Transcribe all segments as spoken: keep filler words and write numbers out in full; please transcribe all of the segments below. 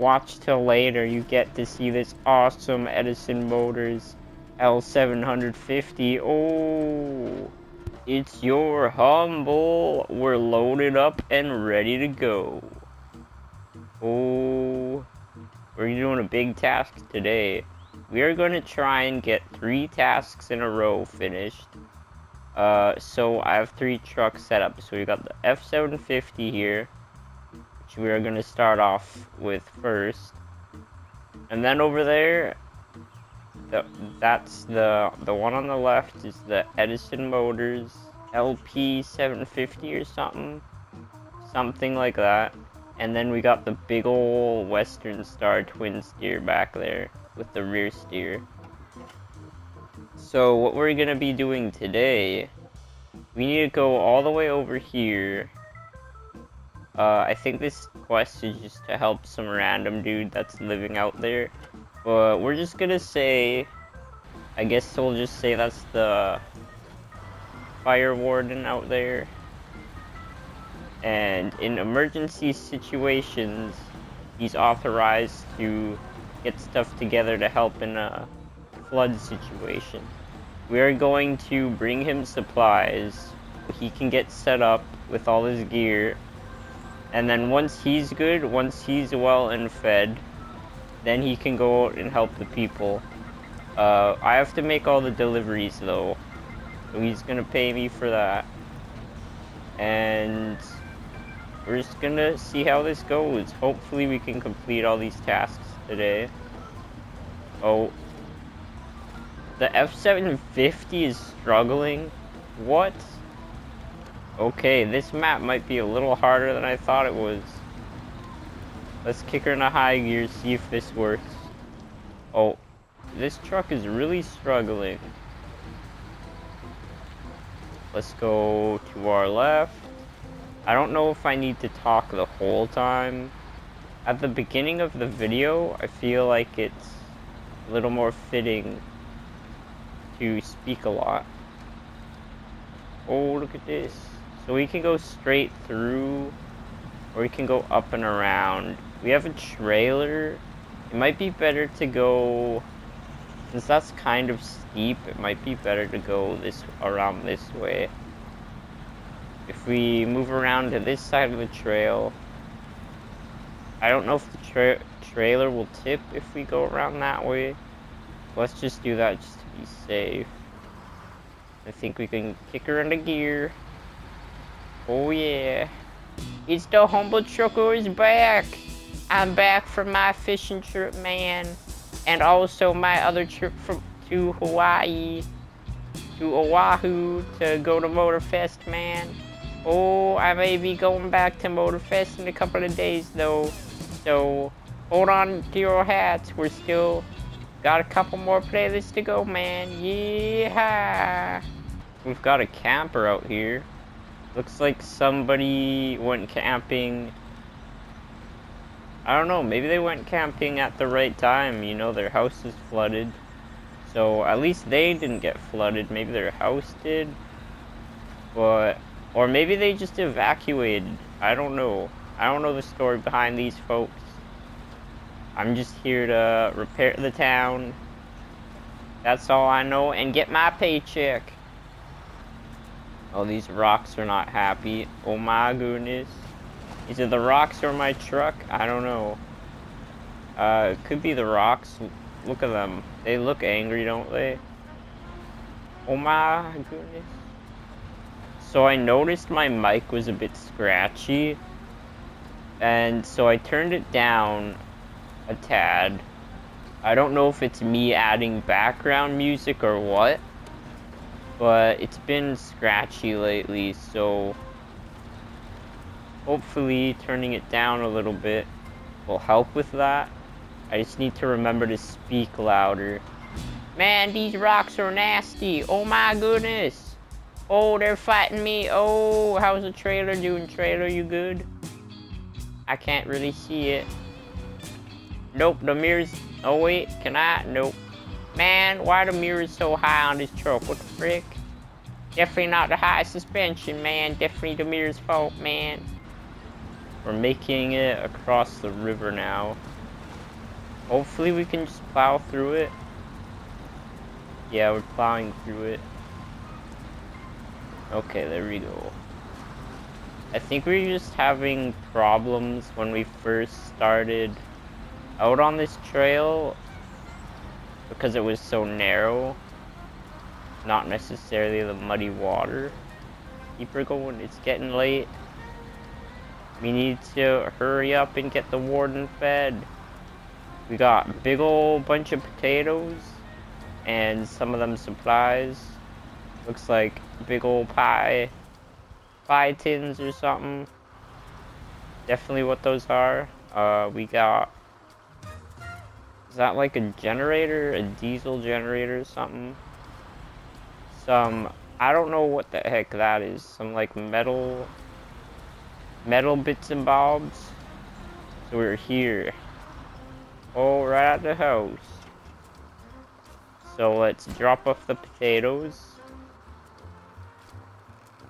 watch till later, you get to see this awesome Edison Motors L seven fifty. Oh, it's your humble. We're loaded up and ready to go. Oh, we're doing a big task today. We are going to try and get three tasks in a row finished. Uh, so I have three trucks set up. So we got the F seven fifty here, which we are going to start off with first. And then over there, the, that's the the one on the left is the Edison Motors L P seven fifty or something. Something like that. And then we got the big ol' Western Star twin steer back there with the rear steer. So what we're gonna be doing today, we need to go all the way over here. Uh, I think this quest is just to help some random dude that's living out there. But we're just gonna say, I guess we'll just say that's the fire warden out there. And in emergency situations, he's authorized to get stuff together to help in a flood situation. We are going to bring him supplies. He can get set up with all his gear. And then once he's good, once he's well and fed, then he can go out and help the people. Uh, I have to make all the deliveries though, so he's gonna pay me for that. And we're just gonna see how this goes. Hopefully we can complete all these tasks today. Oh, the F seven fifty is struggling? What? Okay, this map might be a little harder than I thought it was. Let's kick her in a high gear, see if this works. Oh, this truck is really struggling. Let's go to our left. I don't know if I need to talk the whole time. At the beginning of the video, I feel like it's a little more fitting to speak a lot. Oh, look at this. So we can go straight through, or we can go up and around. We have a trailer. It might be better to go, since that's kind of steep, it might be better to go this around this way. If we move around to this side of the trail, I don't know if the tra trailer will tip if we go around that way. Let's just do that just to be safe. I think we can kick her into gear. Oh yeah. It's the humble trucker is back. I'm back from my fishing trip, man. And also my other trip from to Hawaii, to Oahu, to go to Motorfest, man. Oh, I may be going back to Motorfest in a couple of days though, so hold on to your hats. We're still got a couple more playlists to go, man. Yeehaw! We've got a camper out here. Looks like somebody went camping. I don't know, maybe they went camping at the right time. You know, their house is flooded. So at least they didn't get flooded. Maybe their house did. But, or maybe they just evacuated. I don't know. I don't know the story behind these folks. I'm just here to repair the town. That's all I know, and get my paycheck. Oh, these rocks are not happy. Oh my goodness. Is it the rocks or my truck? I don't know. Uh, it could be the rocks. Look at them. They look angry, don't they? Oh my goodness. So I noticed my mic was a bit scratchy, and so I turned it down a tad. I don't know if it's me adding background music or what, but it's been scratchy lately, so hopefully turning it down a little bit will help with that. I just need to remember to speak louder. Man, these rocks are nasty. Oh my goodness. Oh, they're fighting me. Oh, how's the trailer doing? Trailer, you good? I can't really see it. Nope, the mirror's... Oh wait, can I? Nope. Man, why the mirror's so high on this truck? What the frick? Definitely not the high suspension, man. Definitely the mirror's fault, man. We're making it across the river now. Hopefully we can just plow through it. Yeah, we're plowing through it. Okay, there we go. I think we were just having problems when we first started out on this trail because it was so narrow. Not necessarily the muddy water. Keep her going, it's getting late. We need to hurry up and get the warden fed. We got a big ol' bunch of potatoes and some of them supplies. Looks like big ol' pie. Pie tins or something. Definitely what those are. Uh, we got... Is that like a generator? A diesel generator or something? Some... I don't know what the heck that is. Some like metal... Metal bits and bobs. So we're here. Oh, right at the house. So let's drop off the potatoes.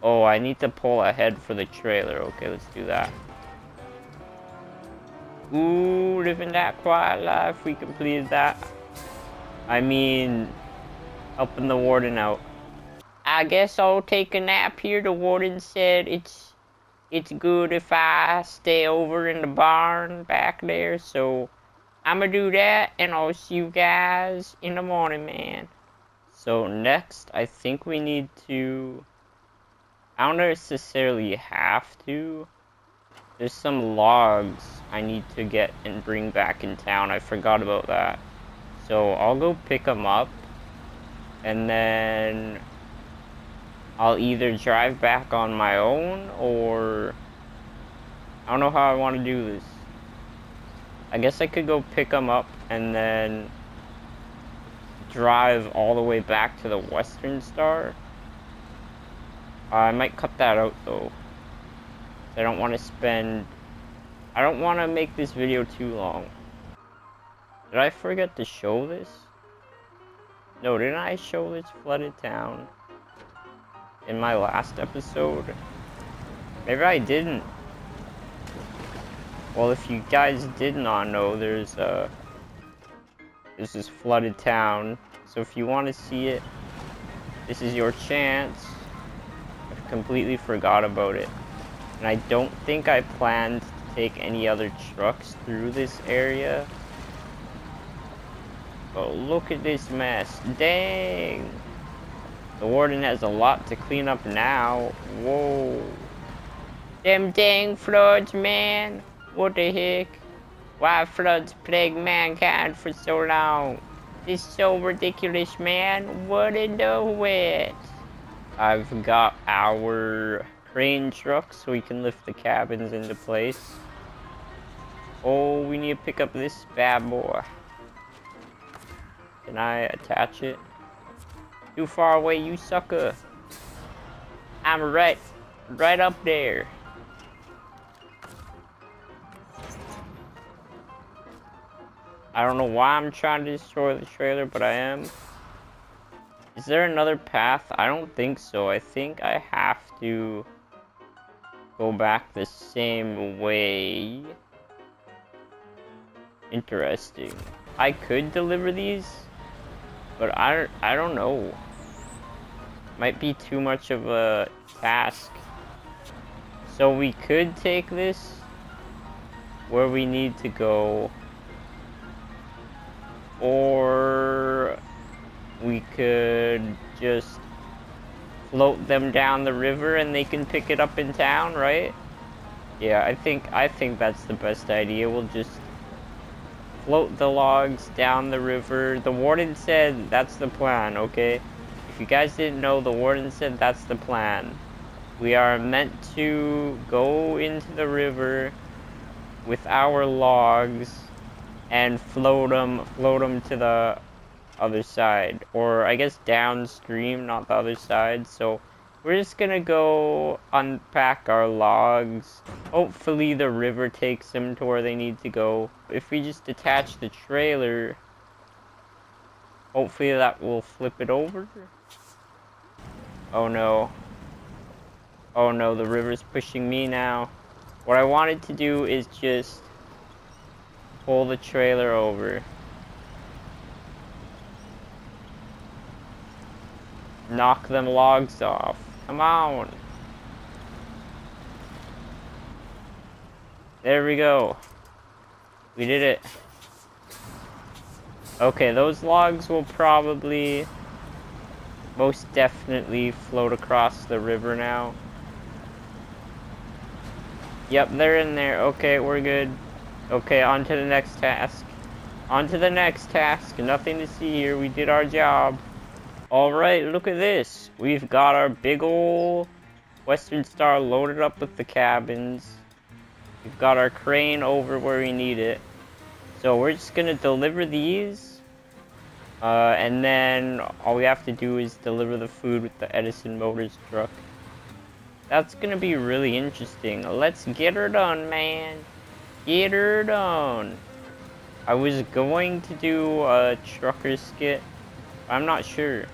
Oh, I need to pull ahead for the trailer. Okay, let's do that. Ooh, living that quiet life. We completed that. I mean, helping the warden out. I guess I'll take a nap here. The warden said it's it's good if I stay over in the barn back there. So I'm gonna do that, and I'll see you guys in the morning, man. So next, I think we need to... I don't necessarily have to. There's some logs I need to get and bring back in town. I forgot about that. So I'll go pick them up. And then I'll either drive back on my own or... I don't know how I want to do this. I guess I could go pick them up and then drive all the way back to the Western Star. I might cut that out though. I don't want to spend... I don't want to make this video too long. Did I forget to show this? No, didn't I show this flooded town in my last episode? Maybe I didn't. Well, if you guys did not know, there's uh, there's this flooded town. So if you want to see it, this is your chance. Completely forgot about it, and I don't think I planned to take any other trucks through this area, but look at this mess. Dang, the warden has a lot to clean up now. Whoa, them dang floods, man. What the heck? Why floods plague mankind for so long? This is so ridiculous, man. What in the wet? I've got our crane truck so we can lift the cabins into place. Oh, we need to pick up this bad boy. Can I attach it? Too far away, you sucker. I'm right, right up there. I don't know why I'm trying to destroy the trailer, but I am. Is there another path? I don't think so. I think I have to go back the same way. Interesting. I could deliver these, but I, I don't know. Might be too much of a task. So we could take this where we need to go. Or... we could just float them down the river and they can pick it up in town, right? Yeah, I think I think that's the best idea. We'll just float the logs down the river. The warden said that's the plan, okay? If you guys didn't know, the warden said that's the plan. We are meant to go into the river with our logs and float them, float them to the other side, or I guess downstream, not the other side. So we're just gonna go unpack our logs. Hopefully the river takes them to where they need to go. If we just detach the trailer, hopefully that will flip it over. Oh no, oh no, the river's pushing me now. What I wanted to do is just pull the trailer over. Knock them logs off. Come on. There we go. We did it. Okay, those logs will probably most definitely float across the river now. Yep, they're in there. Okay, we're good. Okay, on to the next task. On to the next task. Nothing to see here. We did our job. Alright, look at this. We've got our big ol' Western Star loaded up with the cabins. We've got our crane over where we need it. So we're just gonna deliver these. Uh, and then all we have to do is deliver the food with the Edison Motors truck. That's gonna be really interesting. Let's get her done, man. Get her done. I was going to do a trucker skit. I'm not sure.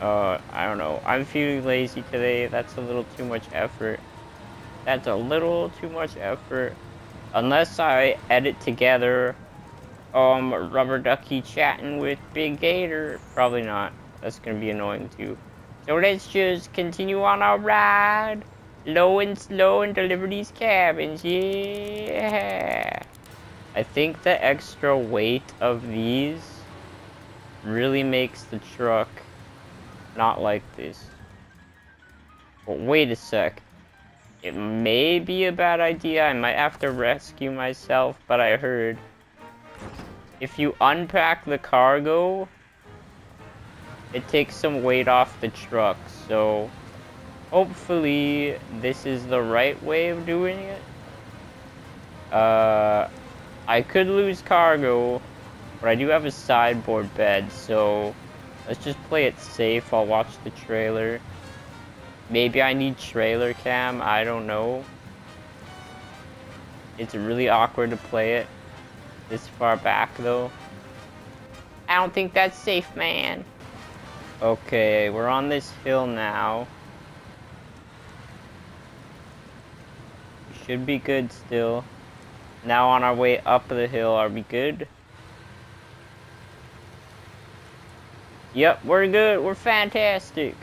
Uh, I don't know. I'm feeling lazy today. That's a little too much effort. That's a little too much effort. Unless I edit together, um, Rubber Ducky chatting with Big Gator. Probably not. That's gonna be annoying too. So let's just continue on our ride. Low and slow and deliver these cabins. Yeah. I think the extra weight of these really makes the truck not like this. But wait a sec. It may be a bad idea. I might have to rescue myself, but I heard if you unpack the cargo, it takes some weight off the truck. So hopefully this is the right way of doing it. Uh, I could lose cargo, but I do have a sideboard bed, so let's just play it safe. I'll watch the trailer. Maybe I need trailer cam, I don't know. It's really awkward to play it this far back though. I don't think that's safe, man. Okay, we're on this hill now. Should be good still. Now on our way up the hill, are we good? Yep, we're good. We're fantastic.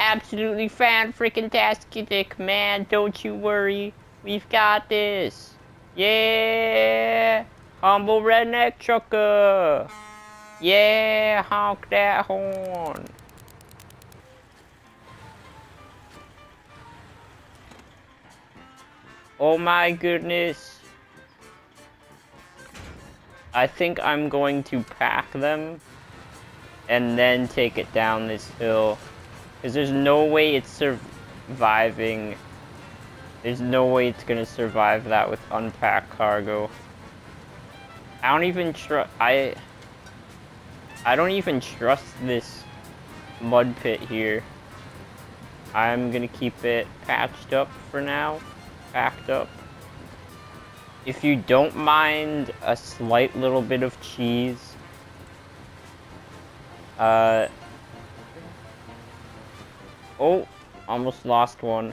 Absolutely fan-freaking-tastic, man. Don't you worry. We've got this. Yeah! Humble redneck trucker! Yeah! Honk that horn! Oh my goodness. I think I'm going to pack them and then take it down this hill, because there's no way it's surviving. There's no way it's gonna survive that with unpacked cargo. I don't even trust I I don't even trust this mud pit here. I'm gonna keep it patched up for now, packed up. If you don't mind a slight little bit of cheese, Uh, oh, almost lost one.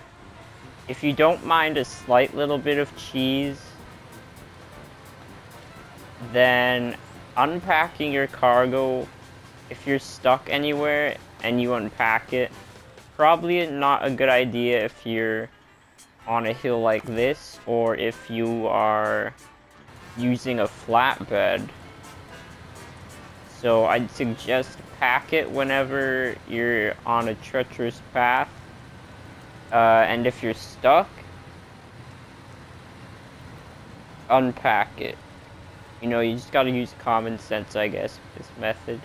If you don't mind a slight little bit of cheese, then unpacking your cargo, if you're stuck anywhere and you unpack it, probably not a good idea if you're on a hill like this or if you are using a flatbed. So I'd suggest pack it whenever you're on a treacherous path. Uh, and if you're stuck, unpack it. You know, you just gotta use common sense, I guess, with this method.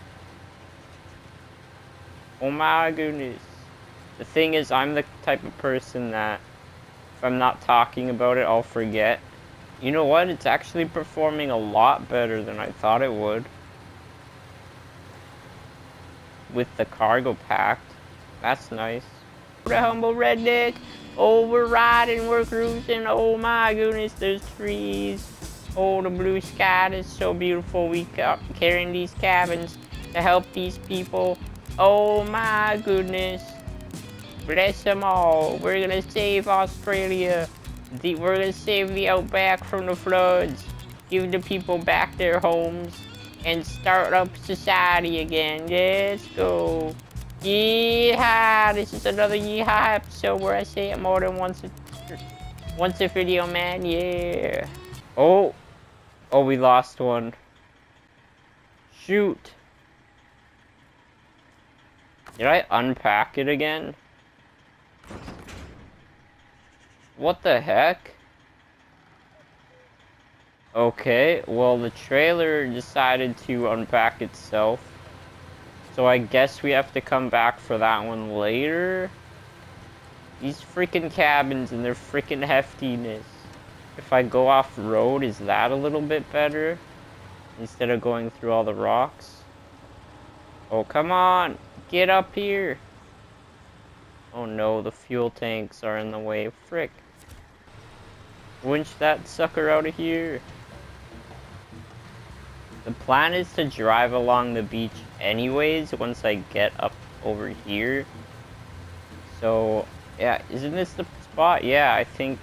Oh my goodness. The thing is, I'm the type of person that if I'm not talking about it, I'll forget. You know what? It's actually performing a lot better than I thought it would. With the cargo packed. That's nice. The humble redneck. Oh, we're riding, we're cruising. Oh my goodness, there's trees. Oh, the blue sky is so beautiful. We got carrying these cabins to help these people. Oh my goodness. Bless them all. We're gonna save Australia. The, we're going to save the outback from the floods, give the people back their homes, and start up society again. Let's go. Yeehaw! This is another yeehaw episode where I say it more than once a, once a video, man. Yeah. Oh. Oh, we lost one. Shoot. Did I unpack it again? What the heck? Okay, well the trailer decided to unpack itself. So I guess we have to come back for that one later. These freaking cabins and their freaking heftiness. If I go off-road, is that a little bit better? Instead of going through all the rocks? Oh, come on! Get up here! Oh no, the fuel tanks are in the way. Frick. Winch that sucker out of here. The plan is to drive along the beach anyways once I get up over here. So, yeah, isn't this the spot? Yeah, I think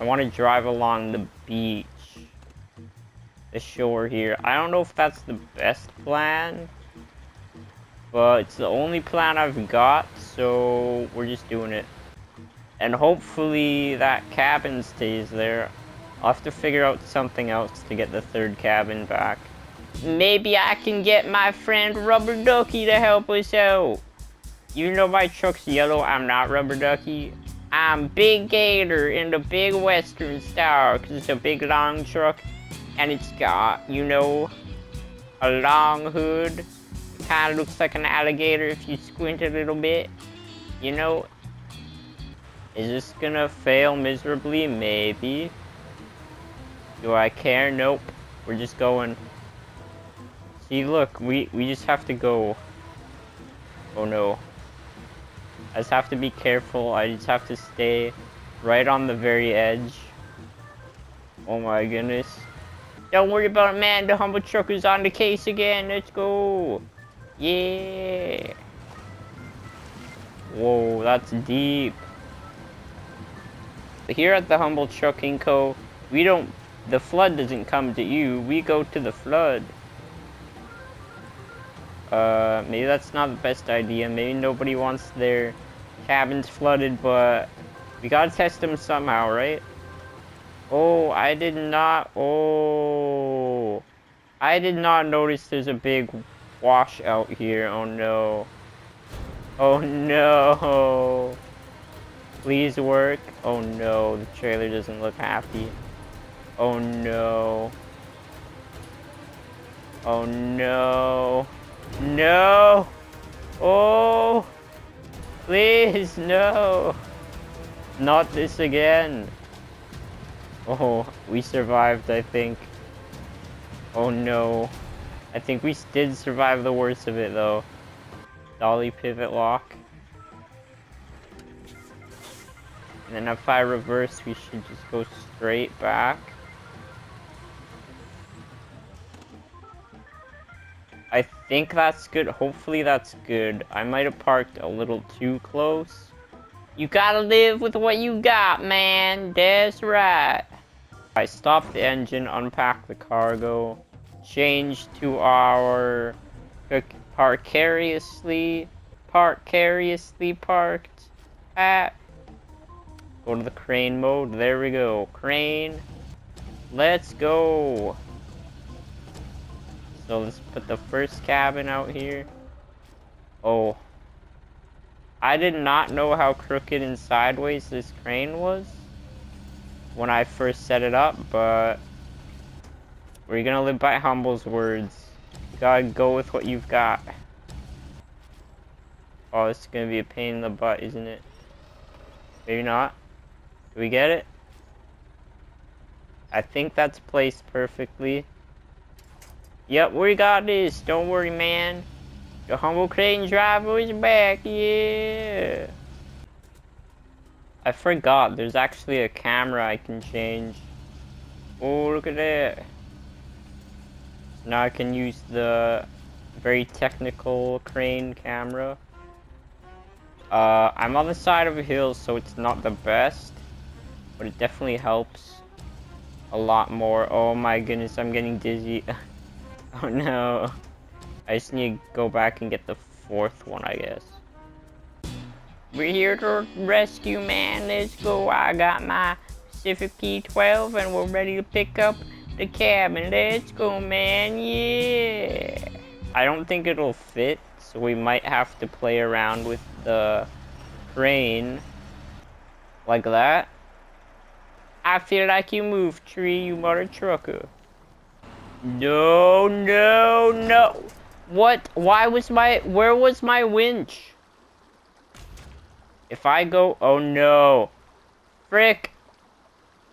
I want to drive along the beach. The shore here. I don't know if that's the best plan, but it's the only plan I've got, so we're just doing it. And hopefully that cabin stays there. I'll have to figure out something else to get the third cabin back. Maybe I can get my friend Rubber Ducky to help us out. Even though my truck's yellow, I'm not Rubber Ducky. I'm Big Gator in the big Western Star, because it's a big long truck. And it's got, you know, a long hood. Kind of looks like an alligator if you squint a little bit. You know, is this gonna fail miserably? Maybe. Do I care? Nope. We're just going. See, look, we, we just have to go. Oh no. I just have to be careful. I just have to stay right on the very edge. Oh my goodness. Don't worry about it, man. The humble trucker's on the case again. Let's go. Yeah. Whoa, that's deep. Here at the Humble Trucking Co, we don't, the flood doesn't come to you, we go to the flood. Uh, maybe that's not the best idea. Maybe nobody wants their cabins flooded, but we gotta test them somehow, right? Oh, I did not, oh. I did not notice there's a big wash out here. Oh no. Oh no. Please work. Oh no, the trailer doesn't look happy. Oh no. Oh no. No. Oh. Please no. Not this again. Oh, we survived, I think. Oh no. I think we did survive the worst of it, though. Dolly pivot lock. And then if I reverse, we should just go straight back. I think that's good. Hopefully that's good. I might have parked a little too close. You gotta live with what you got, man. That's right. I stopped the engine, unpacked the cargo. Change to our parcariously, parcariously parked at. Go to the crane mode. There we go. Crane. Let's go. So let's put the first cabin out here. Oh. I did not know how crooked and sideways this crane was when I first set it up, but we're gonna live by Humble's words. You gotta go with what you've got. Oh, this is gonna be a pain in the butt, isn't it? Maybe not. Do we get it? I think that's placed perfectly. Yep, we got this. Don't worry, man. The humble crane driver is back. Yeah. I forgot. There's actually a camera I can change. Oh, look at that. Now I can use the very technical crane camera. Uh, I'm on the side of a hill, so it's not the best. but it definitely helps a lot more. Oh my goodness, I'm getting dizzy. Oh no. I just need to go back and get the fourth one, I guess. We're here to rescue, man. Let's go. I got my Pacific P twelve and we're ready to pick up the cabin. Let's go, man. Yeah. I don't think it'll fit, so we might have to play around with the crane. Like that. I feel like you move, tree, you mother trucker. No, no, no. What? Why was my... Where was my winch? If I go... Oh, no. Frick.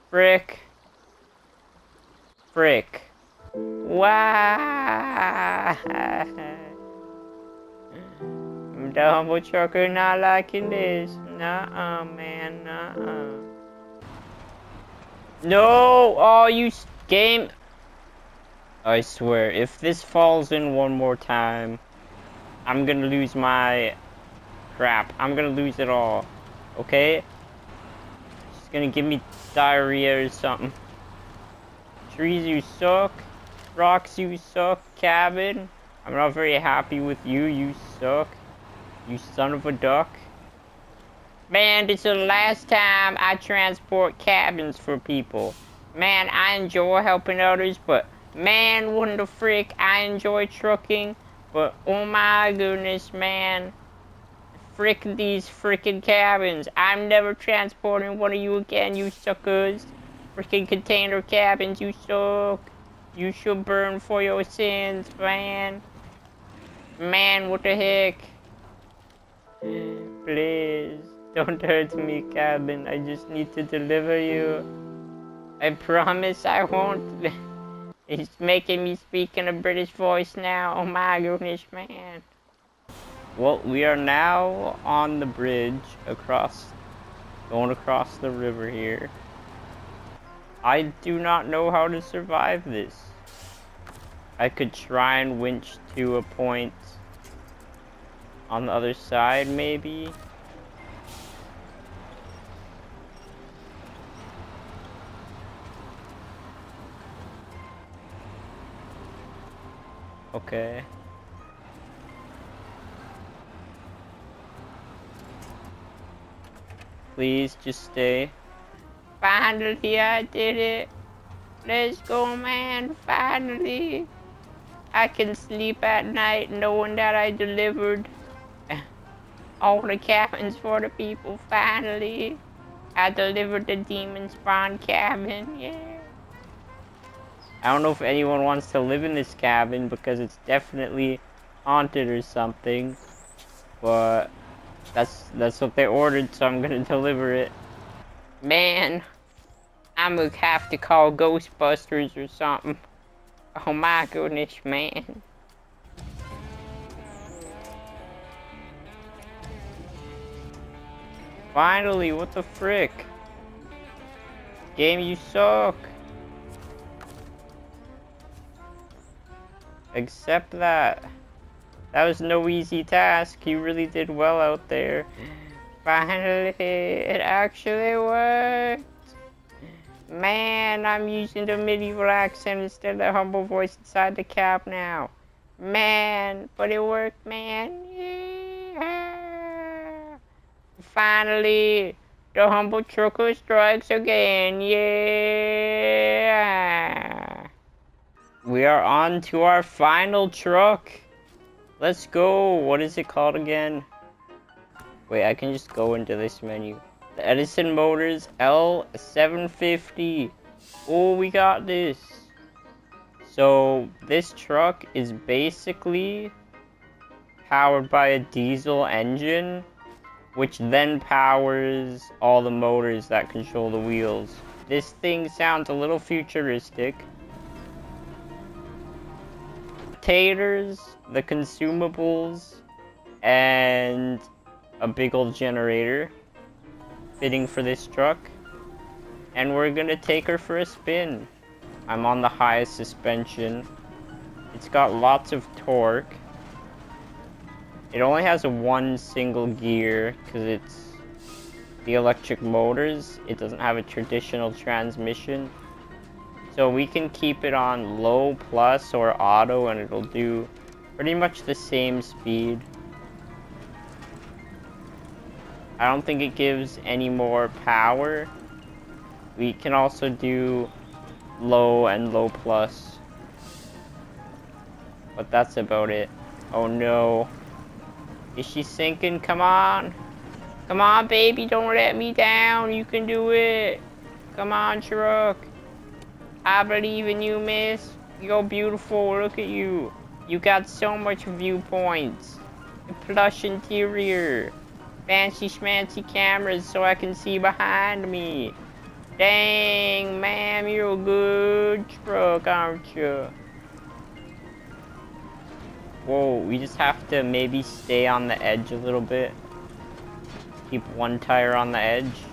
Frick. Frick. Wow. I'm the humble trucker not liking this. Nuh-uh, man. Nuh-uh. No! Oh, you game! I swear, if this falls in one more time, I'm gonna lose my crap. I'm gonna lose it all. Okay? It's gonna give me diarrhea or something. Trees, you suck. Rocks, you suck. Cabin, I'm not very happy with you. You suck. You son of a duck. Man, this is the last time I transport cabins for people. Man, I enjoy helping others, but man, wouldn't the frick, I enjoy trucking, but oh my goodness, man. Frick these frickin' cabins. I'm never transporting one of you again, you suckers. Frickin' container cabins, you suck. You should burn for your sins, man. Man, what the heck? Please. Don't hurt me, cabin. I just need to deliver you. I promise I won't. It's making me speak in a British voice now. Oh my goodness, man. Well, we are now on the bridge across, going across the river here. I do not know how to survive this. I could try and winch to a point on the other side, maybe. Okay. Please just stay. Finally, I did it. Let's go, man. Finally. I can sleep at night knowing that I delivered all the cabins for the people. Finally. I delivered the Demon Spawn cabin. Yeah. I don't know if anyone wants to live in this cabin because it's definitely haunted or something, but that's that's what they ordered, so I'm gonna deliver it. Man, I'm gonna have to call Ghostbusters or something. Oh my goodness, man. Finally, what the frick? Game, you suck. Accept that. That was no easy task. You really did well out there. Finally, it actually worked. Man, I'm using the medieval accent instead of the humble voice inside the cab now. Man, but it worked, man. Yeah. Finally, the humble trucker strikes again. Yeah. We are on to our final truck. Let's go. What is it called again? Wait, I can just go into this menu. The Edison Motors L seven fifty. Oh, we got this. So, this truck is basically powered by a diesel engine, which then powers all the motors that control the wheels. This thing sounds a little futuristic. Taters, the consumables, and a big old generator fitting for this truck, and we're gonna take her for a spin. I'm on the highest suspension. It's got lots of torque. It only has one single gear because it's the electric motors. It doesn't have a traditional transmission, so we can keep it on low plus or auto and it'll do pretty much the same speed. I don't think it gives any more power. We can also do low and low plus, but that's about it. Oh no, is she sinking? Come on, come on baby, don't let me down, you can do it. Come on truck, I believe in you miss, you're beautiful, look at you, you got so much viewpoints, the plush interior, fancy schmancy cameras so I can see behind me. Dang, ma'am, you're a good truck, aren't you? Whoa, we just have to maybe stay on the edge a little bit. Keep one tire on the edge.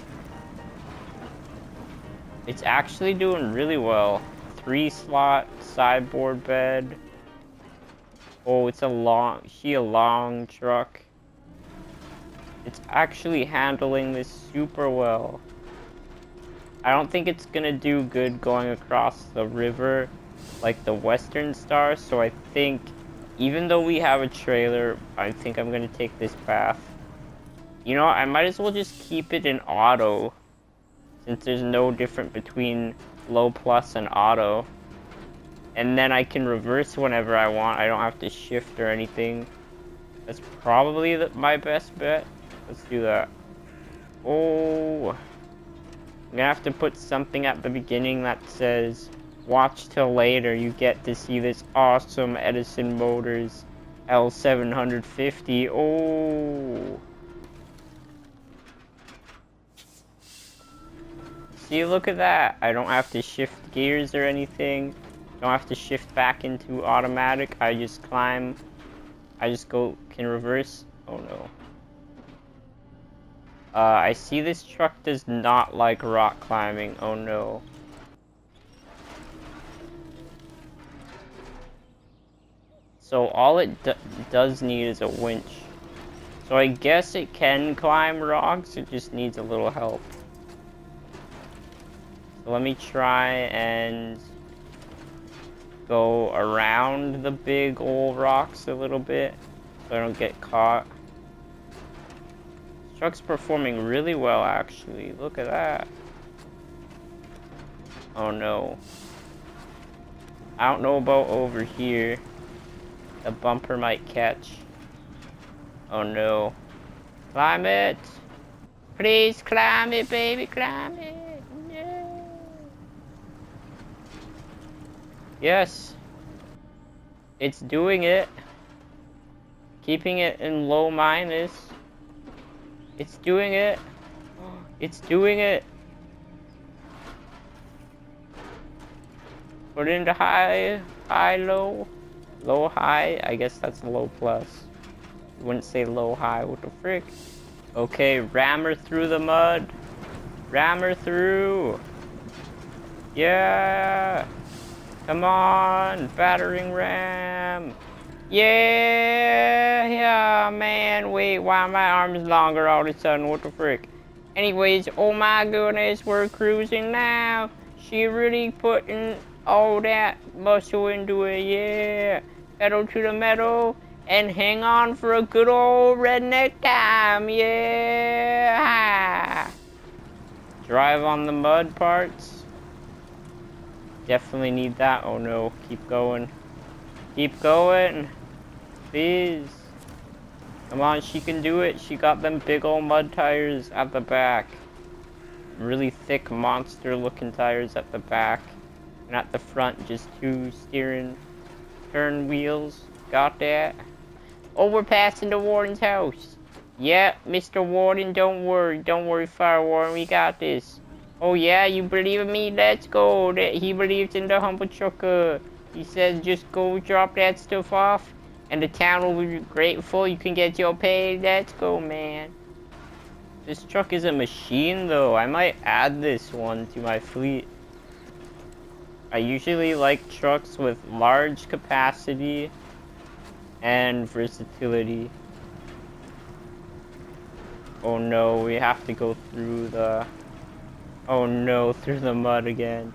It's actually doing really well. Three slot, sideboard bed. Oh, it's a long, she a long truck. It's actually handling this super well. I don't think it's gonna do good going across the river like the Western Star, so I think even though we have a trailer, I think I'm gonna take this path. You know, I might as well just keep it in auto since there's no difference between low plus and auto. And then I can reverse whenever I want. I don't have to shift or anything. That's probably the, my best bet. Let's do that. Oh, I'm gonna have to put something at the beginning that says, watch till later, you get to see this awesome Edison Motors L seven fifty. Oh, see, look at that. I don't have to shift gears or anything. Don't have to shift back into automatic. I just climb, I just go, can reverse. Oh no. Uh, I see this truck does not like rock climbing. Oh no. So all it do does need is a winch. So I guess it can climb rocks, it just needs a little help. So let me try and go around the big old rocks a little bit so I don't get caught. Truck's performing really well, actually. Look at that. Oh no. I don't know about over here. The bumper might catch. Oh no. Climb it. Please climb it, baby. Climb it. No. Yes. It's doing it. Keeping it in low minus. It's doing it. It's doing it. Put it into high, high, low. Low, high. I guess that's low plus. You wouldn't say low, high. What the frick? Okay, ram her through the mud. Ram her through. Yeah. Come on. Battering ram. Yeah, yeah, man, wait, why my arm is longer all of a sudden, what the frick? Anyways, oh my goodness, we're cruising now. She really putting all that muscle into it, yeah. Pedal to the metal, and hang on for a good old redneck time, yeah. Drive on the mud parts. Definitely need that, oh no, keep going. Keep going, please. Come on, she can do it. She got them big old mud tires at the back. Really thick monster looking tires at the back. And at the front, just two steering turn wheels. Got that. Oh, we're passing the warden's house. Yeah, Mister Warden, don't worry. Don't worry, Fire Warden, we got this. Oh yeah, you believe in me? Let's go. He believes in the humble trucker. He says, just go drop that stuff off, and the town will be grateful. You can get your pay. Let's go, man. This truck is a machine, though. I might add this one to my fleet. I usually like trucks with large capacity and versatility. Oh no, we have to go through the... Oh no, through the mud again.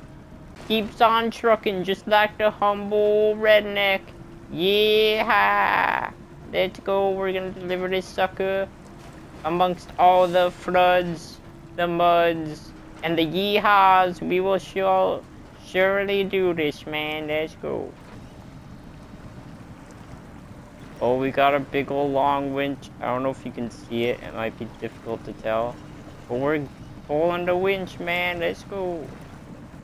Keeps on trucking just like the humble redneck. Yeah! Let's go, we're gonna deliver this sucker amongst all the floods, the muds, and the yeehaws. We will sure, surely do this, man. Let's go. Oh, we got a big old long winch. I don't know if you can see it. It might be difficult to tell. But we're pulling the winch, man. Let's go.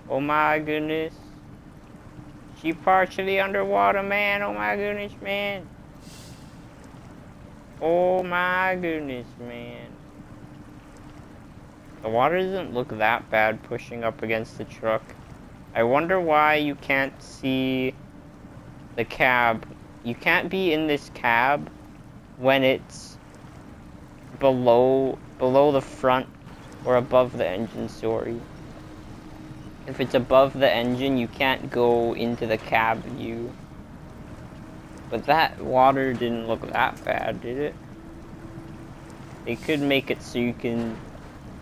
Oh my goodness. She partially underwater, man. Oh my goodness, man. Oh my goodness, man. The water doesn't look that bad pushing up against the truck. I wonder why you can't see the cab. You can't be in this cab when it's below below the front or above the engine, sorry. If it's above the engine, you can't go into the cab view. But that water didn't look that bad, did it? They could make it so you can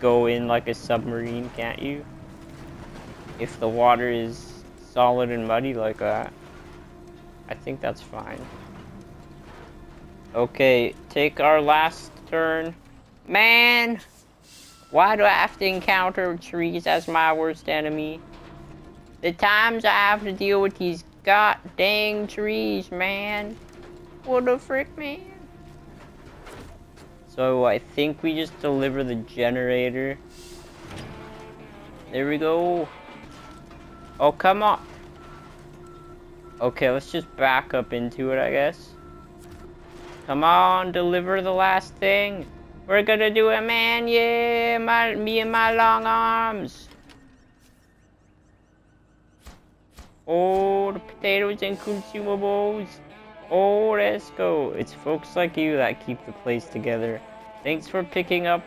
go in like a submarine, can't you? If the water is solid and muddy like that. I think that's fine. Okay, take our last turn. Man! Why do I have to encounter trees as my worst enemy? The times I have to deal with these god dang trees, man. What the frick, man? So I think we just deliver the generator. There we go. Oh, come on. Okay, let's just back up into it, I guess. Come on, deliver the last thing. We're gonna do it, man. Yeah, my, me and my long arms. Oh, the potatoes and consumables. Oh, let's go. It's folks like you that keep the place together. Thanks for picking up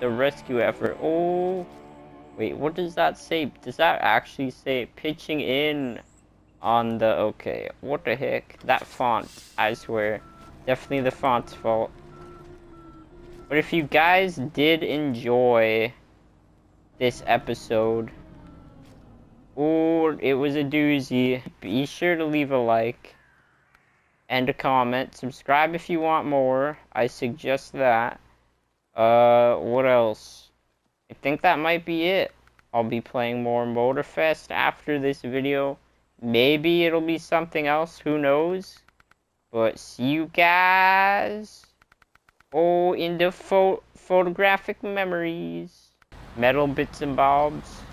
the rescue effort. Oh, wait, what does that say? Does that actually say pitching in? On the, okay, what the heck? That font, I swear. Definitely the font's fault. But if you guys did enjoy this episode, or it was a doozy, be sure to leave a like and a comment. Subscribe if you want more. I suggest that. Uh, what else? I think that might be it. I'll be playing more Motorfest after this video. Maybe it'll be something else, who knows? But see you guys. Oh, in the pho photographic memories. Metal bits and bobs.